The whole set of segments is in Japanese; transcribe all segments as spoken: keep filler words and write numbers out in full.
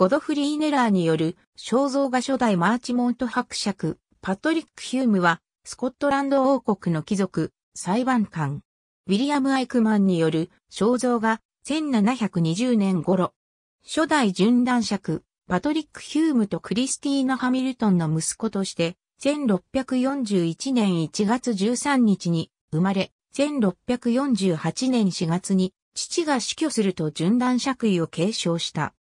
ゴドフリー・ネラーによる肖像画初代マーチモント伯爵、パトリック・ヒュームは、スコットランド王国の貴族、裁判官。ウィリアム・アイクマンによる肖像画、せんななひゃくにじゅうねん頃。初代準男爵、パトリック・ヒュームとクリスティーナ・ハミルトンの息子として、せんろっぴゃくよんじゅういちねんいちがつじゅうさんにちに生まれ、せんろっぴゃくよんじゅうはちねんしがつに父が死去すると準男爵位を継承した。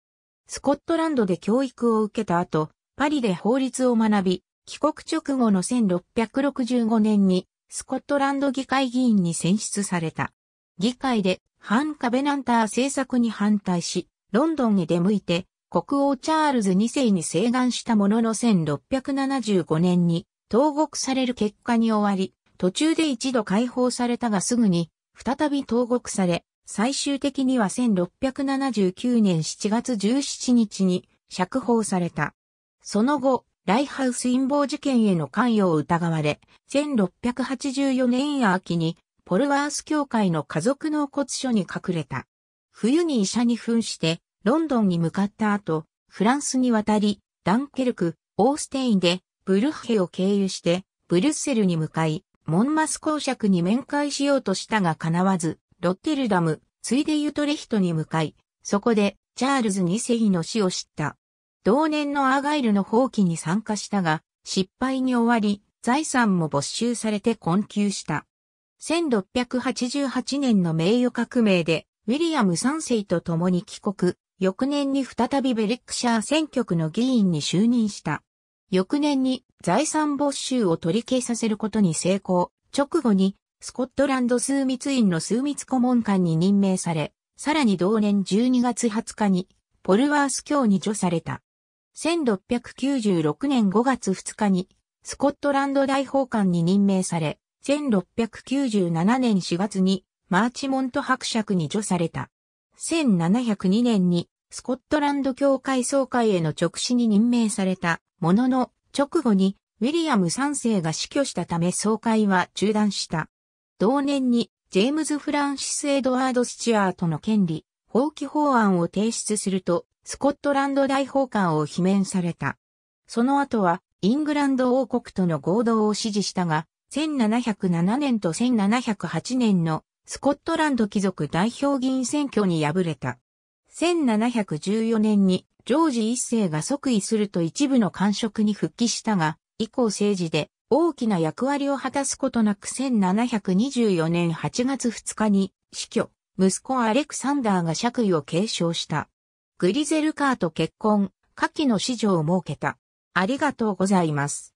スコットランドで教育を受けた後、パリで法律を学び、帰国直後のせんろっぴゃくろくじゅうごねんにスコットランド議会議員に選出された。議会で反カベナンター政策に反対し、ロンドンに出向いて国王チャールズにせいに請願したもののせんろっぴゃくななじゅうごねんに投獄される結果に終わり、途中で一度解放されたがすぐに再び投獄され、最終的にはせんろっぴゃくななじゅうきゅうねんしちがつじゅうしちにちに釈放された。その後、ライハウス陰謀事件への関与を疑われ、せんろっぴゃくはちじゅうよねん秋にポルワース教会の家族納骨所に隠れた。冬に医者に扮してロンドンに向かった後、フランスに渡り、ダンケルク、オーステインでブルッヘを経由してブリュッセルに向かい、モンマス公爵に面会しようとしたが叶わず、ロッテルダム、ついでユトレヒトに向かい、そこでチャールズにせいの死を知った。同年のアーガイルの蜂起に参加したが、失敗に終わり、財産も没収されて困窮した。せんろっぴゃくはちじゅうはちねんの名誉革命で、ウィリアムさんせいと共に帰国、翌年に再びベリックシャー選挙区の議員に就任した。翌年に財産没収を取り消させることに成功。直後にスコットランド枢密院の枢密顧問官に任命され、さらに同年じゅうにがつはつかにポルワース卿に叙された。せんろっぴゃくきゅうじゅうろくねんごがつふつかにスコットランド大法官に任命され、せんろっぴゃくきゅうじゅうななねんしがつにマーチモント伯爵に叙された。せんななひゃくにねんにスコットランド教会総会への勅使に任命された。ものの、直後にウィリアムさんせいが死去したため総会は中断した。同年にジェームズ・フランシス・エドワード・スチュアートの権利、放棄法案を提出すると、スコットランド大法官を罷免された。その後は、イングランド王国との合同を支持したが、せんななひゃくななねんとせんななひゃくはちねんのスコットランド貴族代表議員選挙に敗れた。せんななひゃくじゅうよねんに、ジョージいっせいが即位すると一部の官職に復帰したが、以降政治で大きな役割を果たすことなくせんななひゃくにじゅうよねんはちがつふつかに死去、息子アレクサンダーが爵位を継承した。グリゼルカーと結婚、下記の子女を設けた。ありがとうございます。